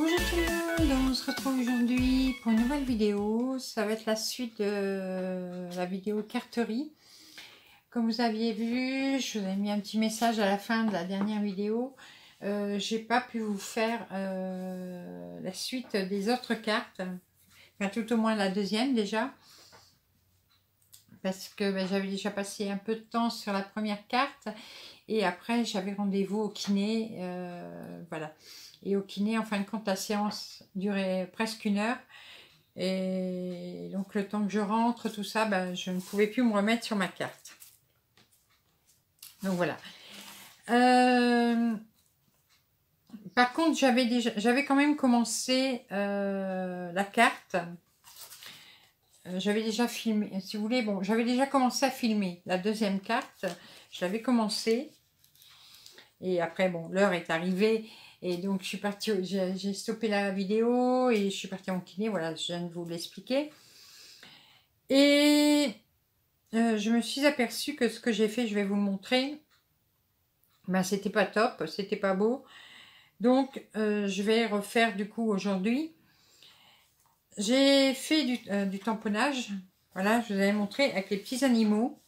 Bonjour tout le monde, on se retrouve aujourd'hui pour une nouvelle vidéo. Ça va être la suite de la vidéo carterie. Comme vous aviez vu, je vous ai mis un petit message à la fin de la dernière vidéo. J'ai pas pu vous faire la suite des autres cartes, enfin, tout au moins la deuxième déjà, parce que j'avais déjà passé un peu de temps sur la première carte et après j'avais rendez-vous au kiné, voilà. Et au kiné, en fin de compte, la séance durait presque une heure. Et donc, le temps que je rentre, tout ça, je ne pouvais plus me remettre sur ma carte. Donc, voilà. Par contre, j'avais quand même commencé la carte. J'avais déjà filmé, si vous voulez. Bon, j'avais déjà commencé à filmer la deuxième carte. Je l'avais commencé. Et après, bon, l'heure est arrivée. Et donc, je suis partie, j'ai stoppé la vidéo et je suis partie en kiné. Voilà, je viens de vous l'expliquer. Et je me suis aperçue que ce que j'ai fait, je vais vous le montrer. C'était pas top, c'était pas beau. Donc, je vais refaire du coup aujourd'hui. J'ai fait du tamponnage. Voilà, je vous avais montré avec les petits animaux.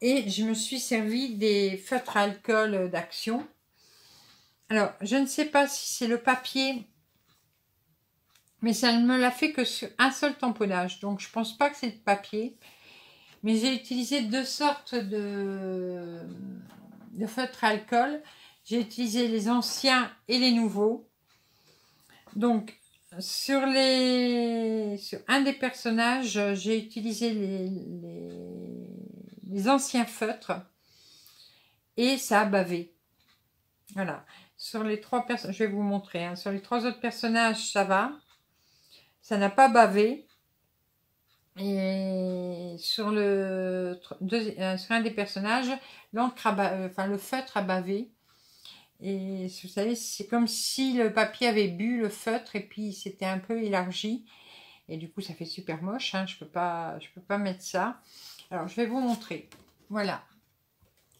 Et je me suis servi des feutres à alcool d'Action. Alors, je ne sais pas si c'est le papier, mais ça ne me l'a fait que sur un seul tamponnage. Donc, je ne pense pas que c'est le papier. Mais j'ai utilisé deux sortes de feutres à alcool. J'ai utilisé les anciens et les nouveaux. Donc, sur un des personnages, j'ai utilisé les anciens feutres. Et ça a bavé. Voilà. Sur les trois personnes, je vais vous montrer, hein. Sur les trois autres personnages, ça va. Ça n'a pas bavé. Et sur, sur un des personnages, l'encre a bavé, enfin le feutre a bavé. Et vous savez, c'est comme si le papier avait bu le feutre et puis c'était un peu élargi. Et du coup, ça fait super moche, hein. Je peux pas mettre ça. Alors, je vais vous montrer. Voilà.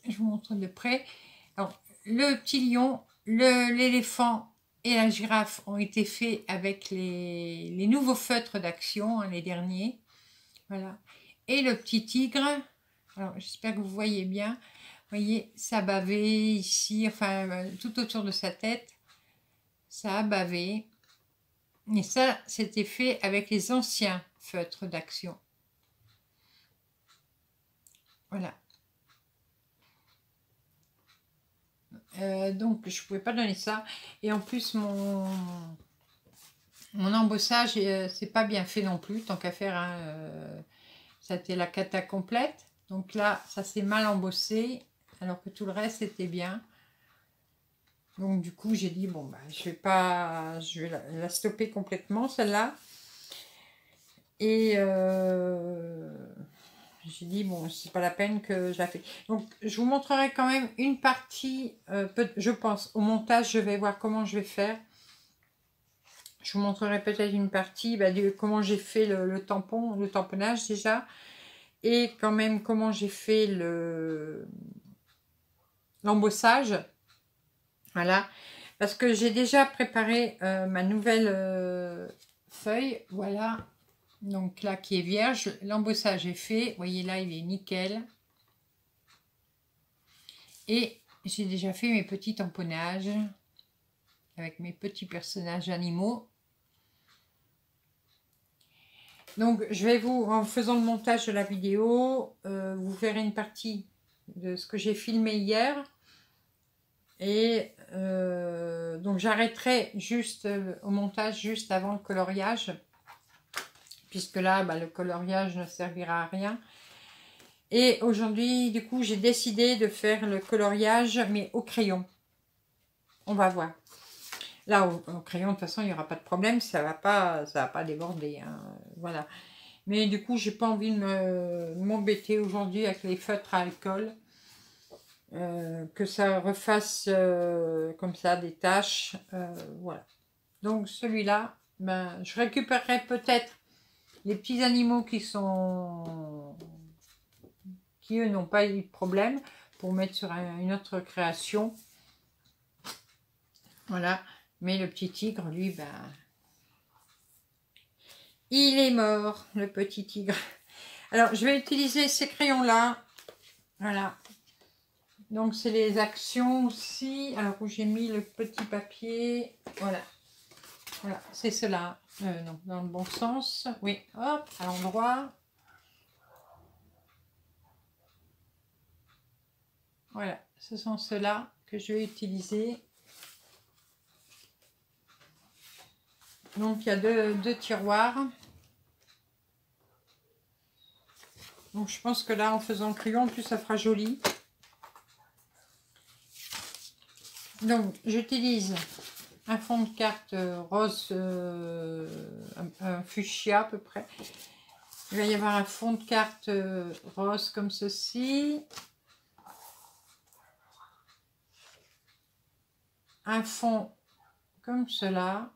Je vous montre de près. Alors, le petit lion, l'éléphant et la girafe ont été faits avec les nouveaux feutres d'Action, hein, les derniers. Voilà. Et le petit tigre, alors j'espère que vous voyez bien. Vous voyez, ça a bavé ici, enfin tout autour de sa tête. Ça a bavé. Et ça, c'était fait avec les anciens feutres d'Action. Voilà. Donc je pouvais pas donner ça, et en plus mon embossage c'est pas bien fait non plus, tant qu'à faire, hein, ça a été la cata complète. Donc là ça s'est mal embossé alors que tout le reste était bien. Donc du coup j'ai dit bon je vais la stopper complètement celle-là, et j'ai dit bon c'est pas la peine que je la fais. Donc je vous montrerai quand même une partie, je pense au montage je vais voir comment je vais faire. Je vous montrerai peut-être une partie de comment j'ai fait le tamponnage déjà, et quand même comment j'ai fait l'embossage. Voilà, parce que j'ai déjà préparé ma nouvelle feuille. Voilà. Donc là qui est vierge, l'embossage est fait, vous voyez là il est nickel. Et j'ai déjà fait mes petits tamponnages avec mes petits personnages animaux. Donc je vais vous, en faisant le montage de la vidéo, vous verrez une partie de ce que j'ai filmé hier. Et donc j'arrêterai juste au montage juste avant le coloriage, puisque là, le coloriage ne servira à rien. Et aujourd'hui, du coup, j'ai décidé de faire le coloriage, mais au crayon. On va voir. Là, au crayon, de toute façon, il n'y aura pas de problème. Ça va pas déborder, hein. Voilà. Mais du coup, j'ai pas envie de m'embêter aujourd'hui avec les feutres à alcool. Que ça refasse comme ça des taches. Voilà. Donc, celui-là, je récupérerai peut-être les petits animaux qui eux n'ont pas eu de problème, pour mettre sur une autre création. Voilà. Mais le petit tigre, lui, bah, il est mort, le petit tigre. Alors, je vais utiliser ces crayons-là. Voilà. Donc, c'est les actions aussi. Alors, où j'ai mis le petit papier. Voilà. Voilà, c'est cela. Non, dans le bon sens. Oui, hop, à l'endroit. Voilà, ce sont ceux-là que je vais utiliser. Donc, il y a deux tiroirs. Donc, je pense que là, en faisant le crayon, en plus, ça fera joli. Donc, j'utilise un fond de carte rose, un fuchsia à peu près. Il va y avoir un fond de carte rose comme ceci. Un fond comme cela.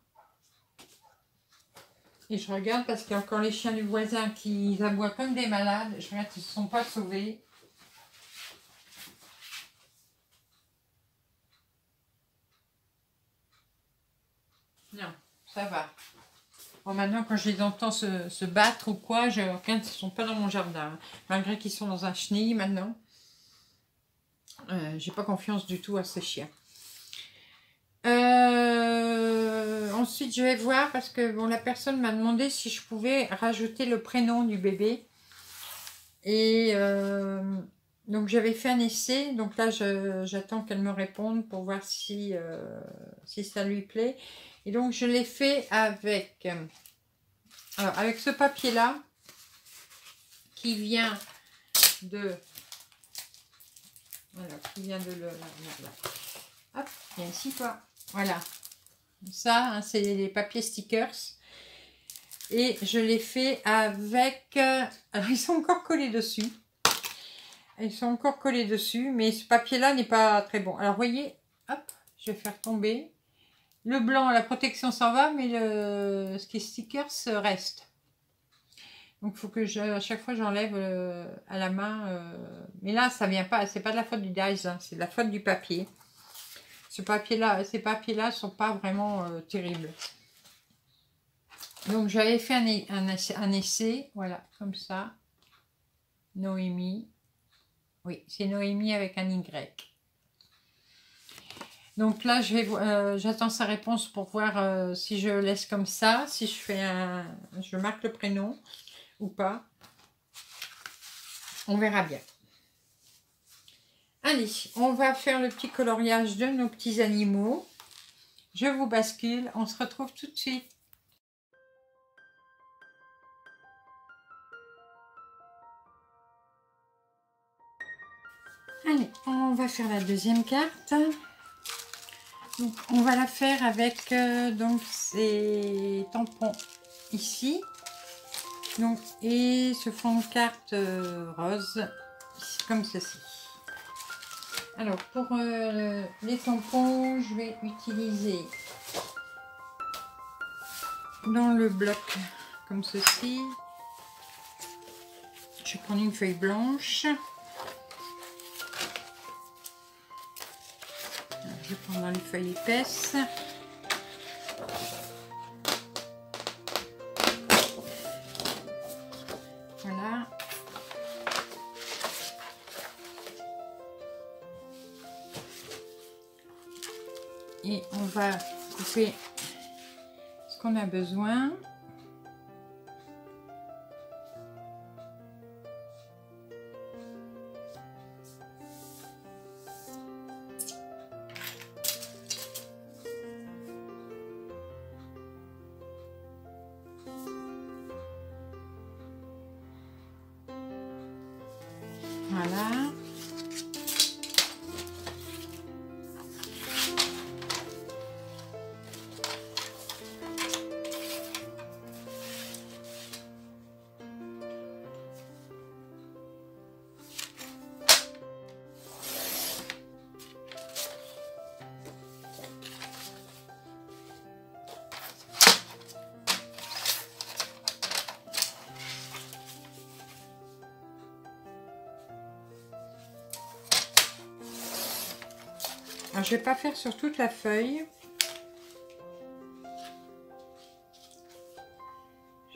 Et je regarde parce qu'il y a encore les chiens du voisin qui aboient comme des malades. Je regarde qu'ils ne se sont pas sauvés. Non, ça va. Bon, maintenant, quand je les entends se battre ou quoi, je regarde qu'ils ne sont pas dans mon jardin. Hein. Malgré qu'ils sont dans un chenille maintenant. J'ai pas confiance du tout à ces chiens. Ensuite, je vais voir parce que bon, la personne m'a demandé si je pouvais rajouter le prénom du bébé. Et donc, j'avais fait un essai. Donc là, j'attends qu'elle me réponde pour voir si ça lui plaît. Et donc, je l'ai fait avec ce papier-là qui vient de... Alors, qui vient de le... Là. Hop, viens ici, toi. Voilà. Ça, hein, c'est les papiers stickers. Et je l'ai fait avec... Alors, ils sont encore collés dessus. Ils sont encore collés dessus, mais ce papier-là n'est pas très bon. Alors, vous voyez, hop, je vais faire tomber. Le blanc, la protection s'en va, mais ce qui est stickers reste. Donc, il faut que à chaque fois, j'enlève à la main. Mais là, ça vient pas. C'est pas de la faute du dies, hein, c'est de la faute du papier. Ces papiers-là sont pas vraiment terribles. Donc, j'avais fait un essai. Voilà, comme ça. Noémie. Oui, c'est Noémie avec un Y. Donc là, j'attends sa réponse pour voir si je laisse comme ça, si je fais je marque le prénom ou pas. On verra bien. Allez, on va faire le petit coloriage de nos petits animaux. Je vous bascule, on se retrouve tout de suite. Allez, on va faire la deuxième carte. Donc, on va la faire avec donc ces tampons ici. Donc, et ce fond de carte rose, comme ceci. Alors, pour les tampons, je vais utiliser dans le bloc, comme ceci. Je vais prendre une feuille blanche. Alors, je vais prendre une feuille épaisse. Voilà. Et on va couper ce qu'on a besoin. Voilà. Alors, je ne vais pas faire sur toute la feuille.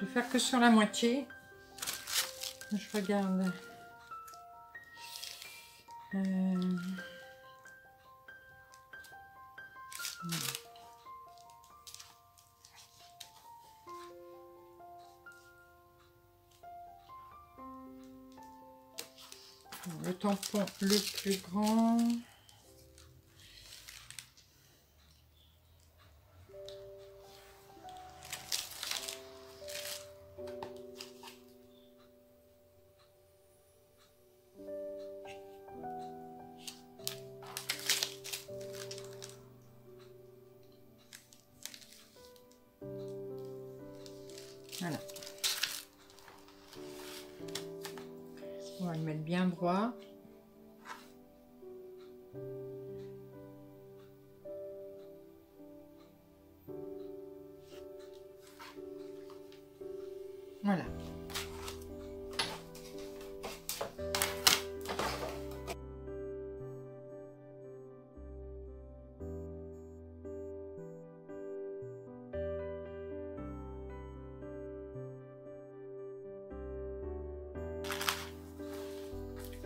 peux faire que sur la moitié. Je regarde. Le tampon le plus grand. Voilà. On va le mettre bien droit. Voilà.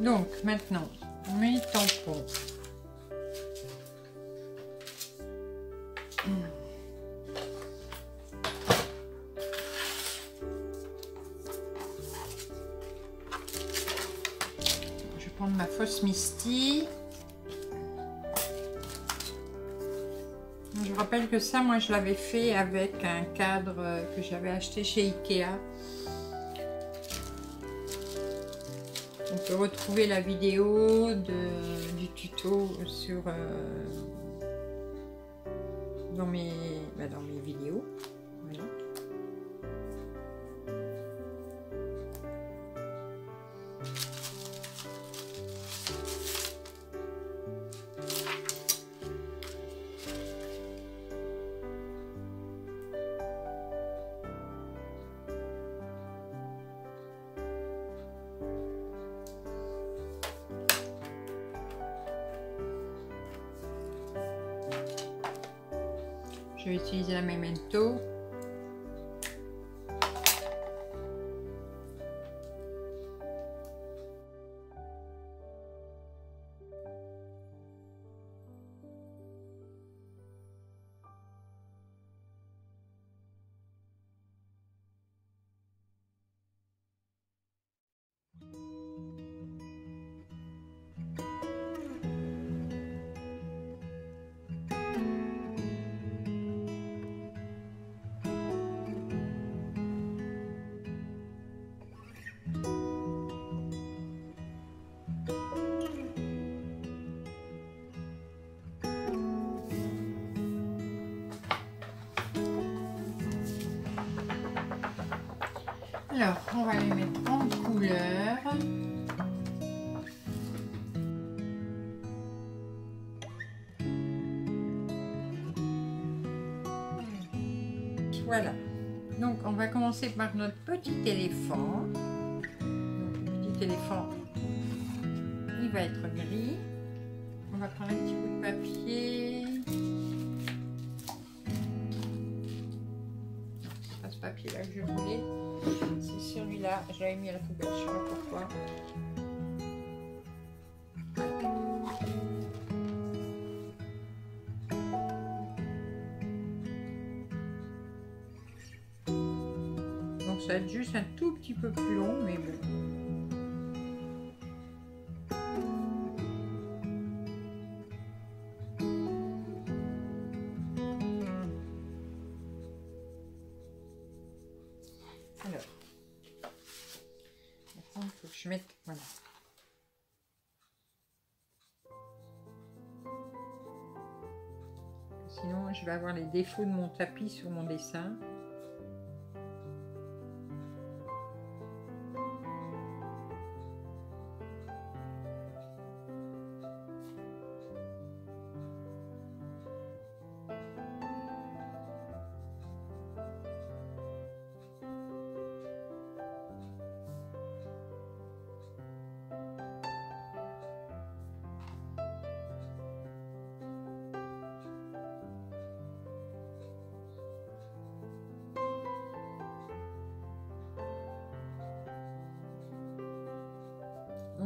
Donc maintenant, mes tampons. Je vais prendre ma fausse Misty. Je rappelle que ça, moi, je l'avais fait avec un cadre que j'avais acheté chez IKEA. On peut retrouver la vidéo du tuto sur, dans mes vidéos. Voilà. Je vais utiliser la Memento. Alors, on va les mettre en couleur. Voilà. Donc, on va commencer par notre petit éléphant. Donc, le petit éléphant, il va être gris. On va prendre un petit bout de papier. Non, c'est pas ce papier-là que je voulais. C'est celui-là, je l'avais mis à la poubelle, je ne sais pas pourquoi. Donc ça va être juste un tout petit peu plus long, mais bon. Je mets, voilà. Sinon, je vais avoir les défauts de mon tapis sur mon dessin.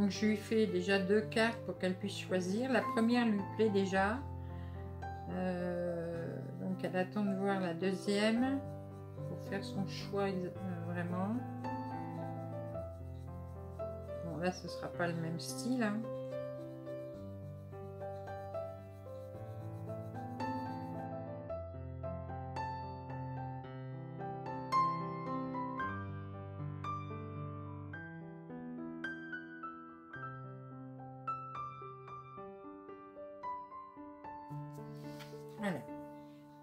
Donc je lui fais déjà 2 cartes pour qu'elle puisse choisir. La première lui plaît déjà. Donc elle attend de voir la deuxième pour faire son choix vraiment. Bon là ce sera pas le même style. Hein. Voilà,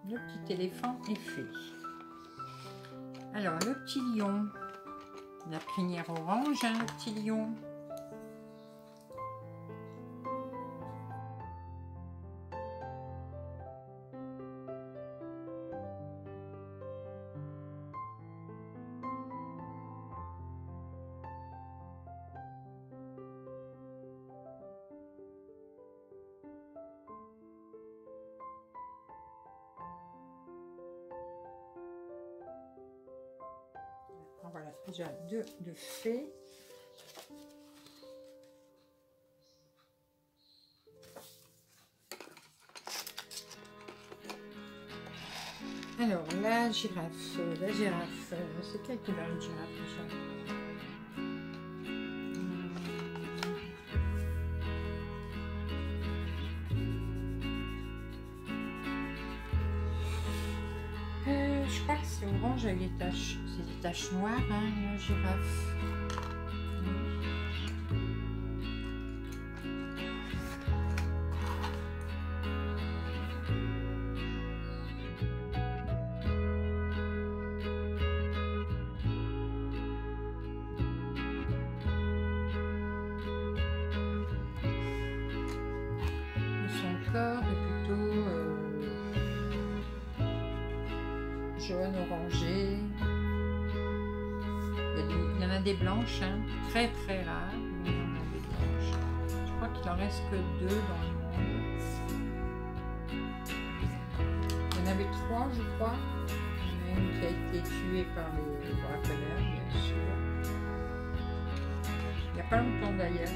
le petit éléphant est fait. Alors, le petit lion, la crinière orange, hein, le petit lion. Voilà, déjà 2 de fait. Alors, la girafe, c'est quelle couleur une girafe déjà ? Je crois que c'est orange avec des taches. C'est des taches noires, hein, une girafe. Son corps est plutôt jaune, orangé. Il y en a des blanches, hein, très très rares, mais il y en a des blanches. Je crois qu'il en reste que 2 dans le monde. Il y en avait 3, je crois. Il y en a une qui a été tuée par les braconneurs, bien sûr. Il n'y a pas longtemps d'ailleurs.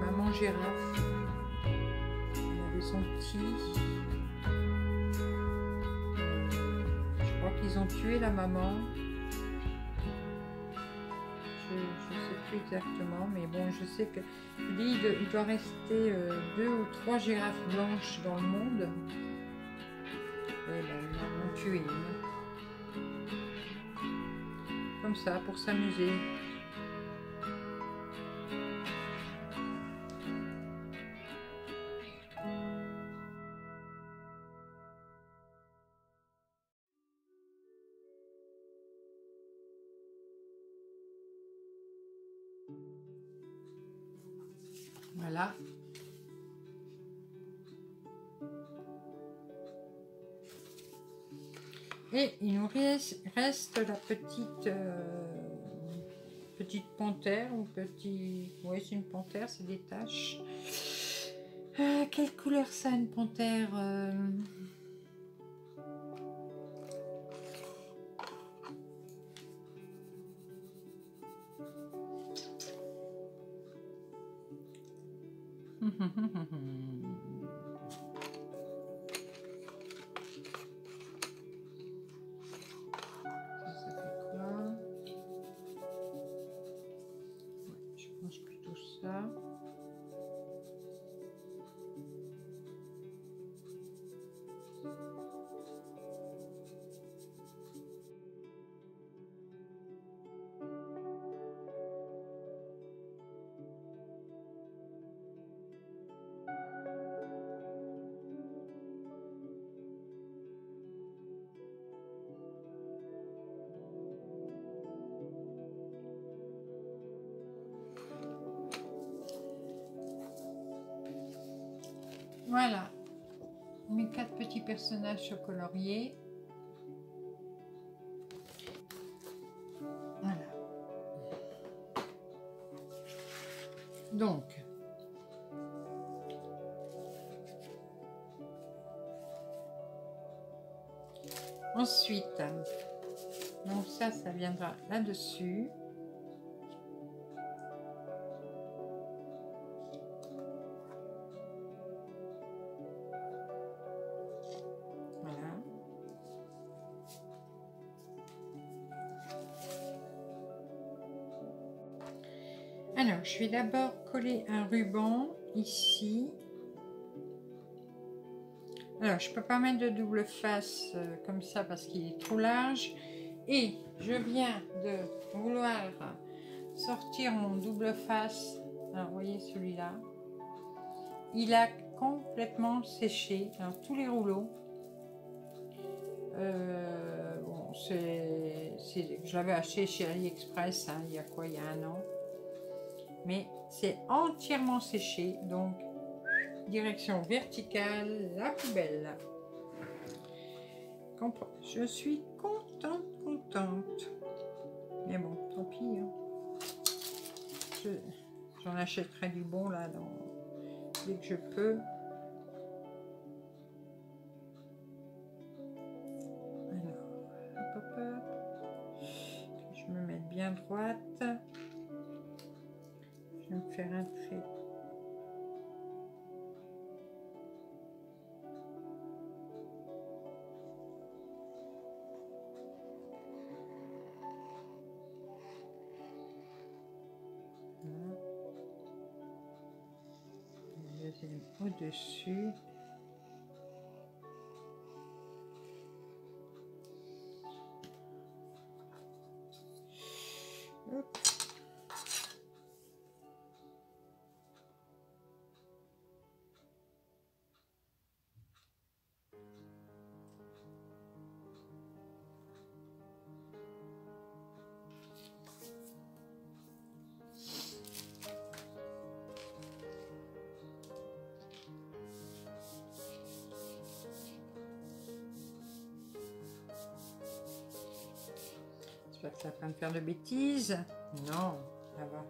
Maman girafe, elle avait son petit. Je crois qu'ils ont tué la maman. Je ne sais plus exactement, mais bon, je sais que il doit rester 2 ou 3 girafes blanches dans le monde. Et ben, ils en ont tué une. Comme ça, pour s'amuser. Voilà. Et il nous reste la petite petite panthère ou petit. Oui, c'est une panthère, c'est des taches. Quelle couleur ça, une panthère Voilà, mes 4 petits personnages coloriés. Ensuite, donc ça viendra là-dessus. Alors, je vais d'abord coller un ruban ici. Alors, je ne peux pas mettre de double face comme ça parce qu'il est trop large. Et je viens de vouloir sortir mon double face. Alors, vous voyez celui-là. Il a complètement séché. Alors, tous les rouleaux. Bon, je l'avais acheté chez AliExpress, hein, il y a un an. Mais c'est entièrement séché, donc direction verticale, la poubelle. Je suis contente. Mais bon, tant pis. Hein. J'en achèterai du bon là, dès que je peux. Alors, hop, hop, hop. Je me mets bien droite. Je vais me faire un trait. Voilà. Deuxième au-dessus. J'espère que ça ne va pas me faire de bêtises. Non, ça va.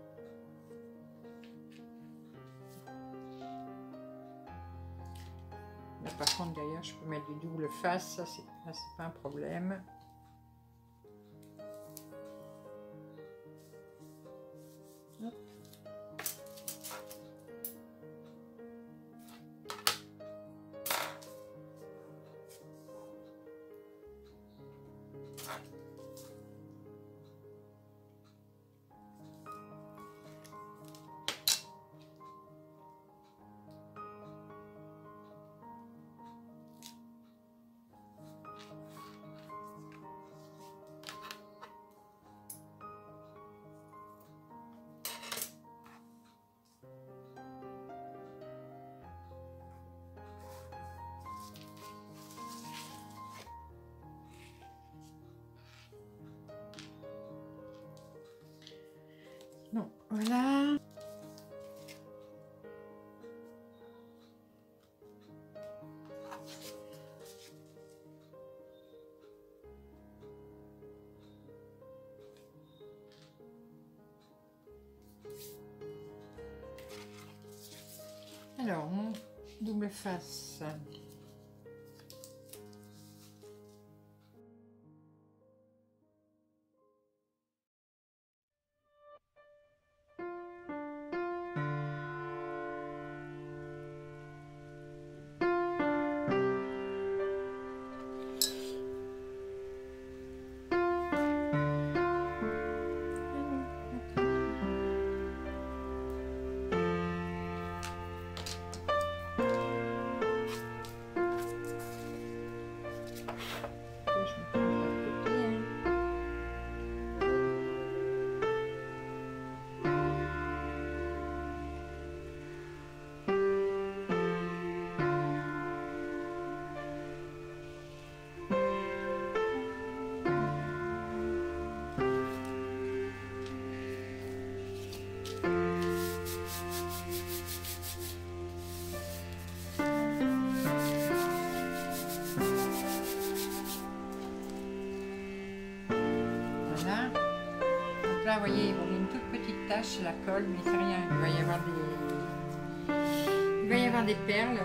Là par contre derrière je peux mettre du double face, ça c'est pas un problème. Donc voilà. Alors mon double face. Là, vous voyez, il y a une toute petite tache sur la colle, mais c'est rien. Il va y avoir des perles.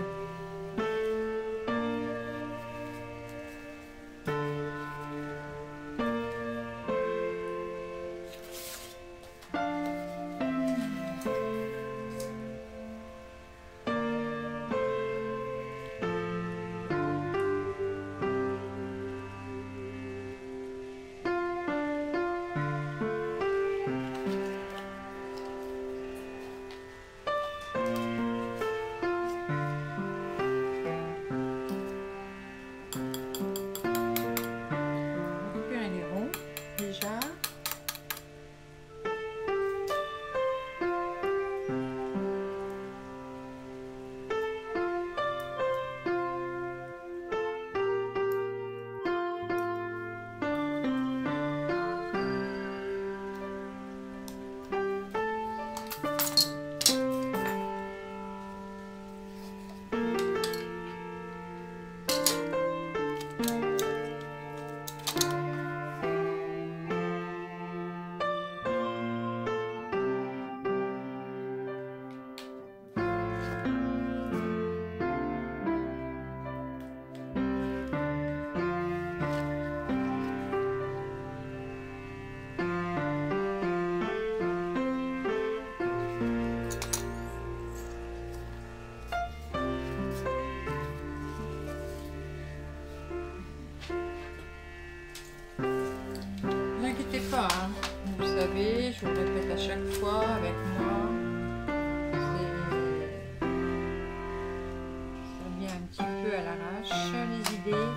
chaque fois avec moi. Ça vient un petit peu à l'arrache, les idées.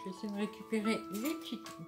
Je vais essayer de récupérer les petits trucs.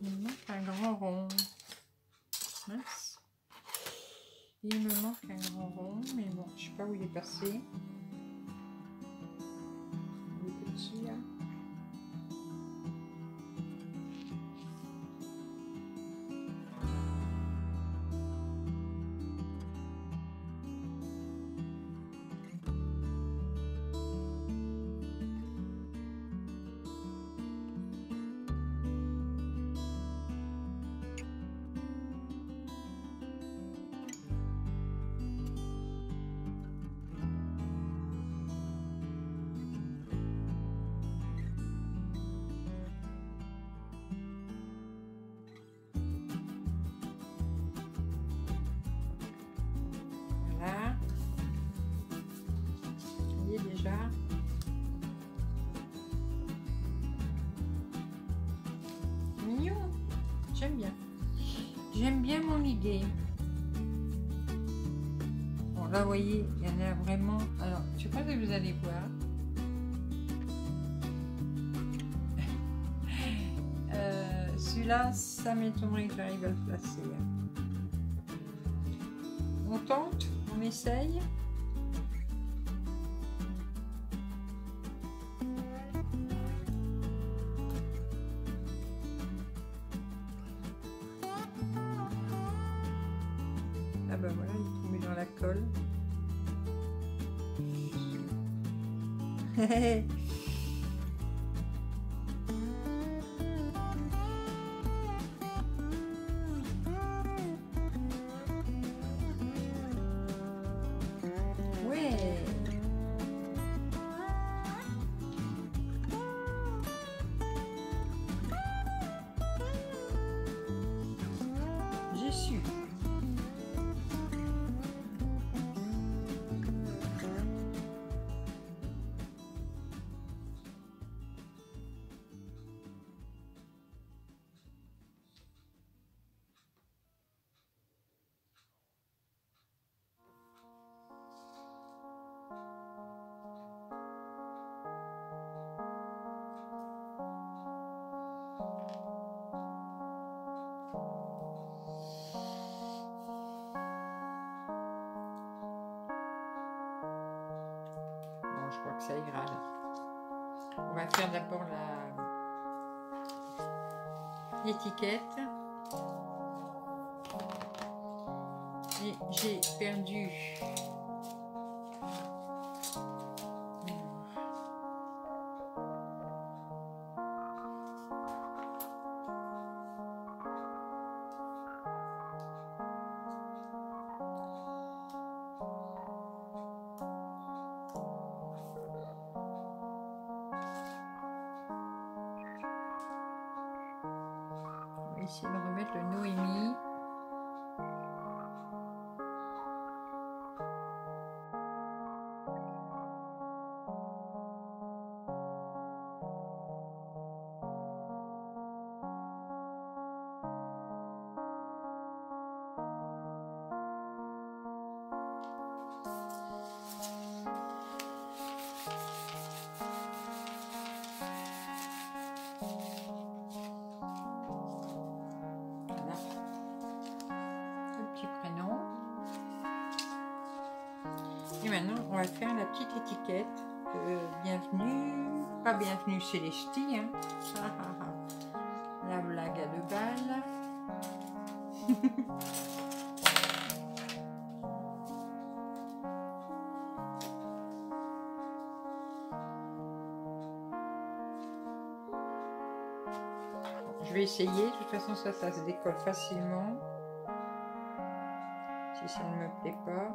Il me manque un grand rond. Mince. Il me manque un grand rond, mais bon, je sais pas où il est passé. Le petit là. J'aime bien mon idée. Bon, là, vous voyez, il y en a vraiment... Alors, je ne sais pas si vous allez voir. Celui-là, ça m'étonnerait que j'arrive à le placer. On tente, on essaye. bah voilà, il est tombé dans la colle. Je crois que ça ira là. On va faire d'abord l'étiquette. Et j'ai perdu. Essayer de remettre le Noémie. Et maintenant, on va faire la petite étiquette. Bienvenue, pas bienvenue chez les ch'tis. Hein. La blague à 2 balles. Je vais essayer. De toute façon, ça se décolle facilement. Si ça ne me plaît pas.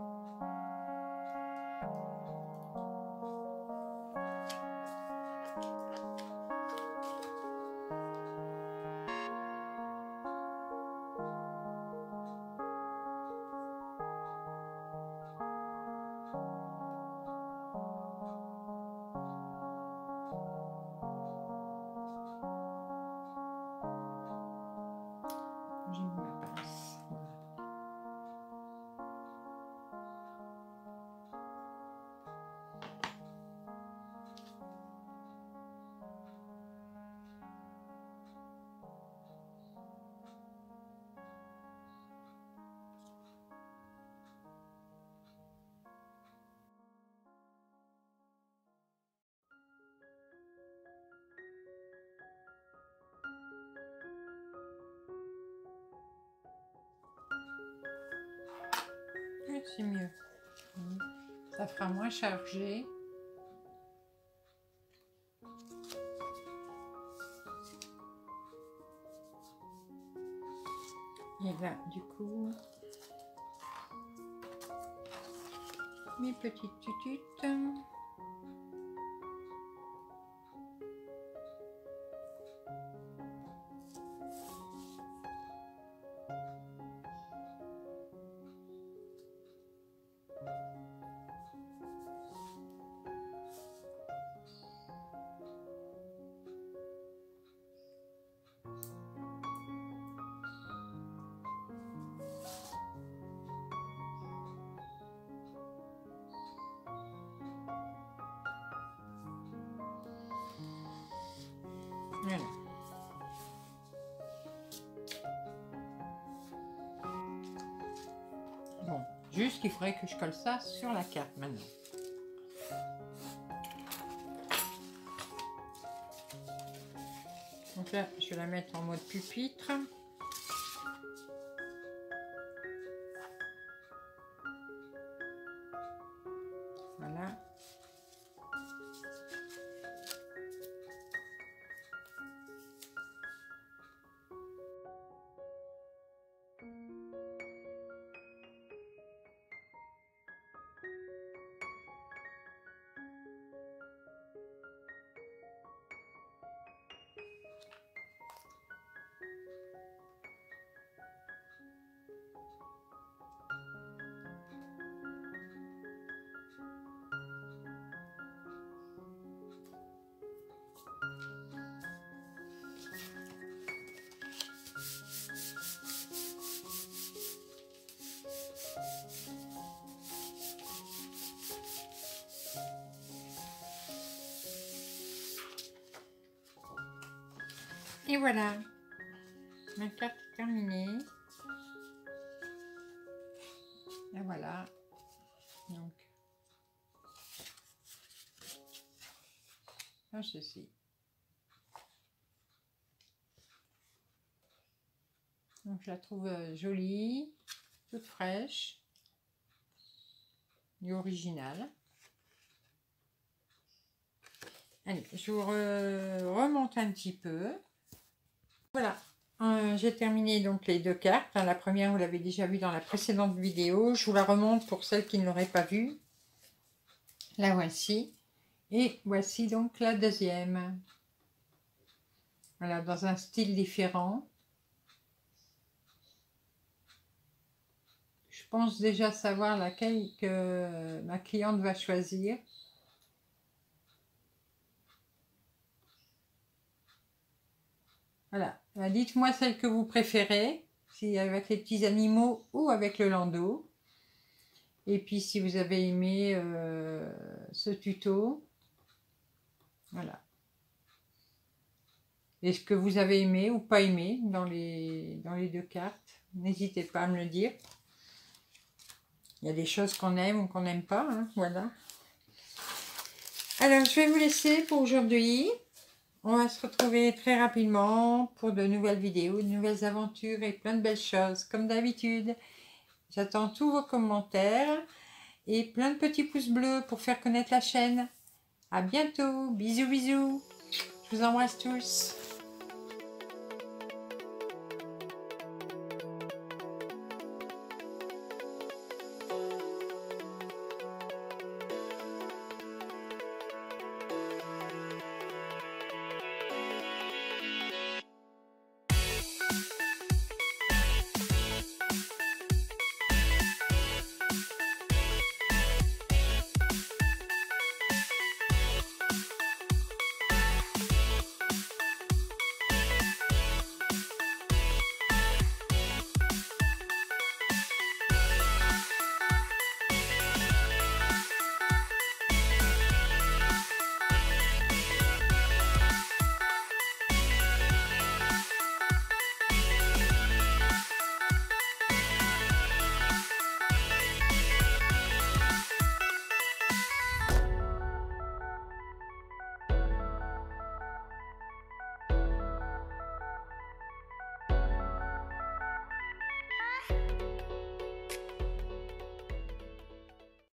C'est mieux. Ça fera moins chargé. Et là, du coup, mes petites tututes. Voilà. Bon, juste qu'il faudrait que je colle ça sur la carte maintenant. Donc là, je vais la mettre en mode pupitre. Et voilà, ma carte est terminée. Et voilà. Donc, là, ceci. Donc, je la trouve jolie, toute fraîche, et originale. Allez, je vous remonte un petit peu. Voilà, j'ai terminé donc les deux cartes. La première, vous l'avez déjà vue dans la précédente vidéo. Je vous la remonte pour celles qui ne l'auraient pas vue. La voici. Et voici donc la deuxième. Voilà, dans un style différent. Je pense déjà savoir laquelle que ma cliente va choisir. Voilà, dites-moi celle que vous préférez, si avec les petits animaux ou avec le landau. Et puis si vous avez aimé ce tuto, voilà. Est-ce que vous avez aimé ou pas aimé dans les deux cartes? N'hésitez pas à me le dire. Il y a des choses qu'on aime ou qu'on n'aime pas, hein, voilà. Alors, je vais vous laisser pour aujourd'hui. On va se retrouver très rapidement pour de nouvelles vidéos, de nouvelles aventures et plein de belles choses, comme d'habitude. J'attends tous vos commentaires et plein de petits pouces bleus pour faire connaître la chaîne. À bientôt, bisous bisous, je vous embrasse tous.